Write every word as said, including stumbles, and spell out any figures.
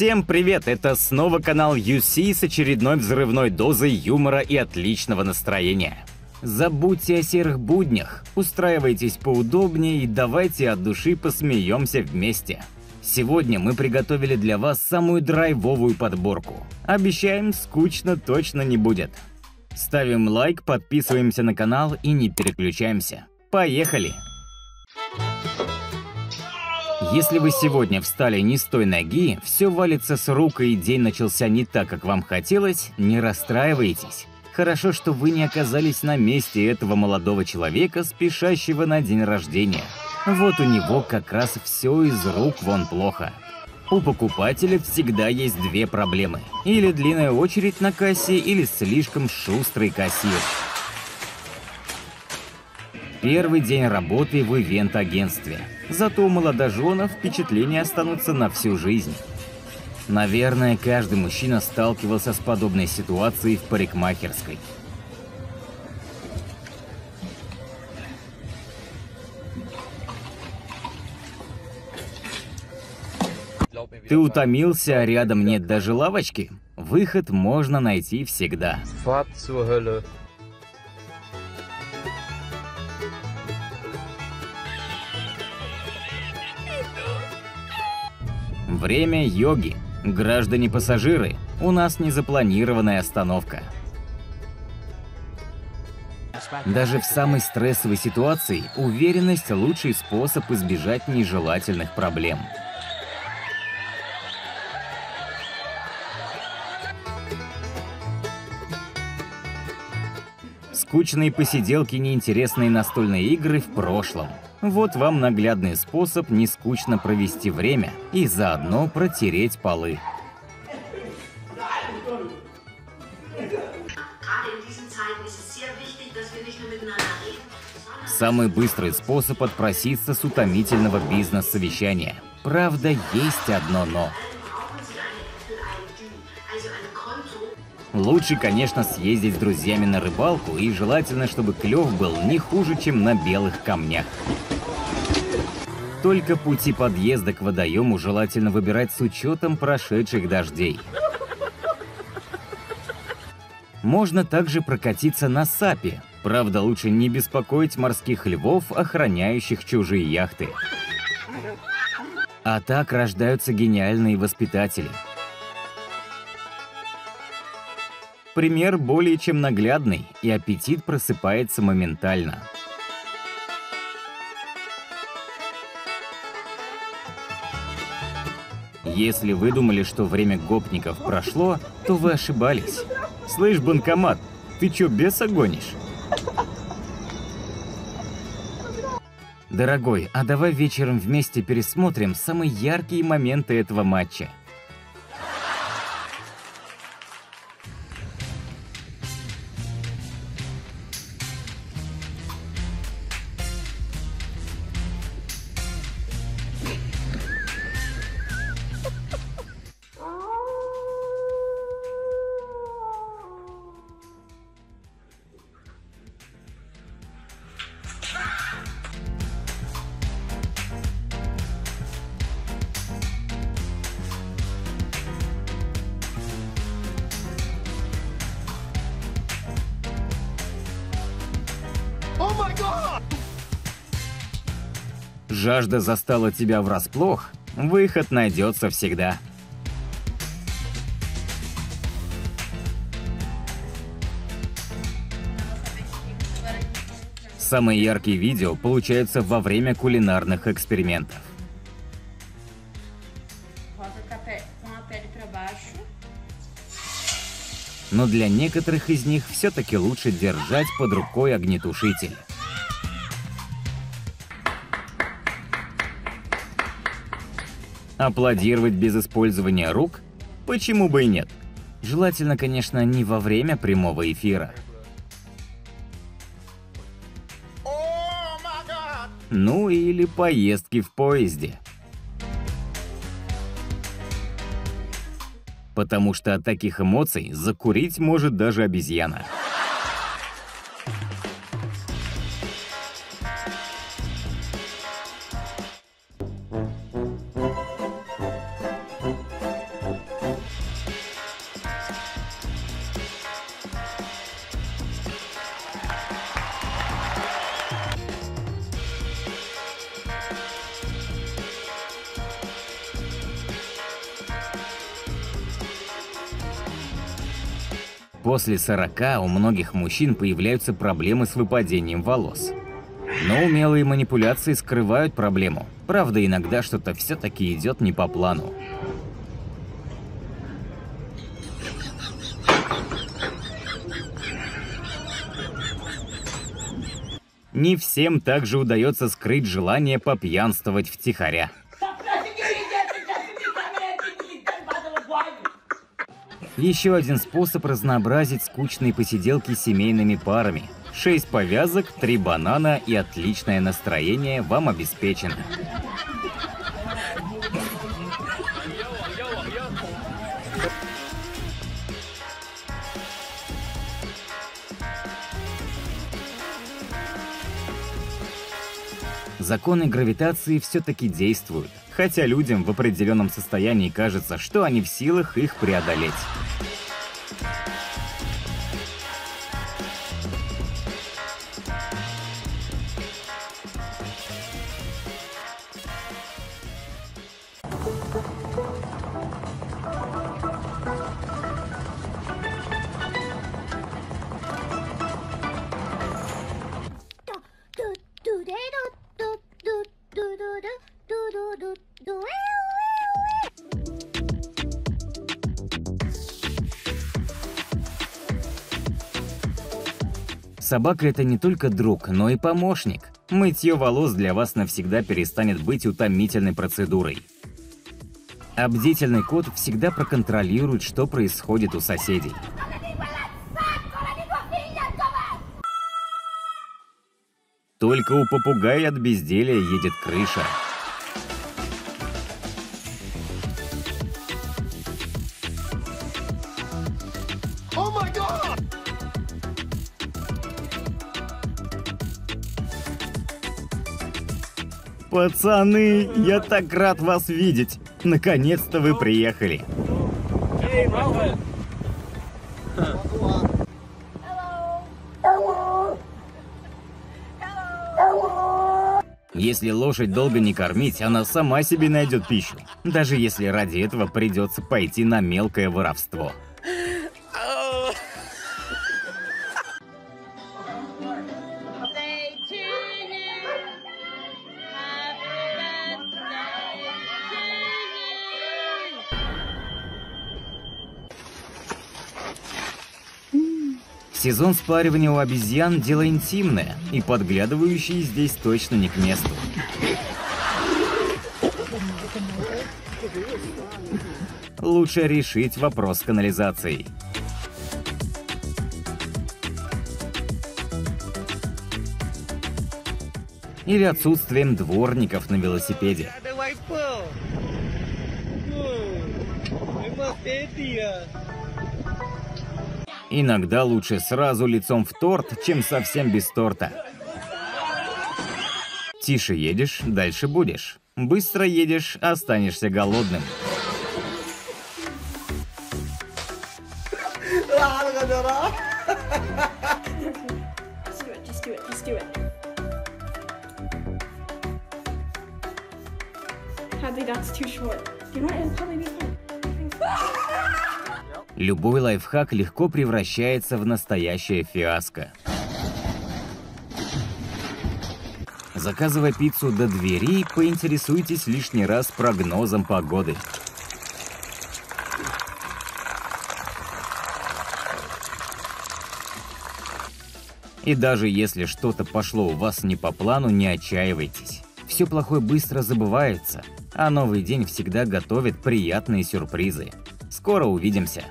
Всем привет! Это снова канал ю си с очередной взрывной дозой юмора и отличного настроения. Забудьте о серых буднях, устраивайтесь поудобнее и давайте от души посмеемся вместе. Сегодня мы приготовили для вас самую драйвовую подборку. Обещаем, скучно точно не будет. Ставим лайк, подписываемся на канал и не переключаемся. Поехали! Если вы сегодня встали не с той ноги, все валится с рук и день начался не так, как вам хотелось, не расстраивайтесь. Хорошо, что вы не оказались на месте этого молодого человека, спешащего на день рождения. Вот у него как раз все из рук вон плохо. У покупателя всегда есть две проблемы. Или длинная очередь на кассе, или слишком шустрый кассир. Первый день работы в ивент-агентстве. Зато у молодожена впечатления останутся на всю жизнь. Наверное, каждый мужчина сталкивался с подобной ситуацией в парикмахерской. Ты утомился, а рядом нет даже лавочки? Выход можно найти всегда. Время йоги. Граждане-пассажиры, у нас незапланированная остановка. Даже в самой стрессовой ситуации уверенность – лучший способ избежать нежелательных проблем. Скучные посиделки, неинтересные настольные игры в прошлом. Вот вам наглядный способ нескучно провести время и заодно протереть полы. Самый быстрый способ отпроситься с утомительного бизнес-совещания. Правда, есть одно но. Лучше, конечно, съездить с друзьями на рыбалку, и желательно, чтобы клев был не хуже, чем на белых камнях. Только пути подъезда к водоему желательно выбирать с учетом прошедших дождей. Можно также прокатиться на сапе. Правда, лучше не беспокоить морских львов, охраняющих чужие яхты. А так рождаются гениальные воспитатели. Пример более чем наглядный, и аппетит просыпается моментально. Если вы думали, что время гопников прошло, то вы ошибались. Слышь, банкомат, ты чё, беса гонишь? Дорогой, а давай вечером вместе пересмотрим самые яркие моменты этого матча. Жажда застала тебя врасплох, выход найдется всегда. Самые яркие видео получаются во время кулинарных экспериментов. Но для некоторых из них все-таки лучше держать под рукой огнетушитель. Аплодировать без использования рук? Почему бы и нет? Желательно, конечно, не во время прямого эфира. Ну или поездки в поезде. Потому что от таких эмоций закурить может даже обезьяна. После сорока у многих мужчин появляются проблемы с выпадением волос. Но умелые манипуляции скрывают проблему. Правда, иногда что-то все-таки идет не по плану. Не всем также удается скрыть желание попьянствовать втихаря. Еще один способ разнообразить скучные посиделки семейными парами. Шесть повязок, три банана и отличное настроение вам обеспечено. Законы гравитации все-таки действуют, хотя людям в определенном состоянии кажется, что они в силах их преодолеть. Собака – это не только друг, но и помощник. Мытье волос для вас навсегда перестанет быть утомительной процедурой. А бдительный кот всегда проконтролирует, что происходит у соседей. Только у попугая от безделия едет крыша. Пацаны, я так рад вас видеть! Наконец-то вы приехали! Если лошадь долго не кормить, она сама себе найдет пищу, даже если ради этого придется пойти на мелкое воровство. Сезон спаривания у обезьян – дело интимное, и подглядывающие здесь точно не к месту. Лучше решить вопрос с канализацией. Или отсутствием дворников на велосипеде. Иногда лучше сразу лицом в торт, чем совсем без торта. Тише едешь, дальше будешь. Быстро едешь, останешься голодным. Любой лайфхак легко превращается в настоящее фиаско. Заказывая пиццу до двери, поинтересуйтесь лишний раз прогнозом погоды. И даже если что-то пошло у вас не по плану, не отчаивайтесь. Все плохое быстро забывается, а новый день всегда готовит приятные сюрпризы. Скоро увидимся!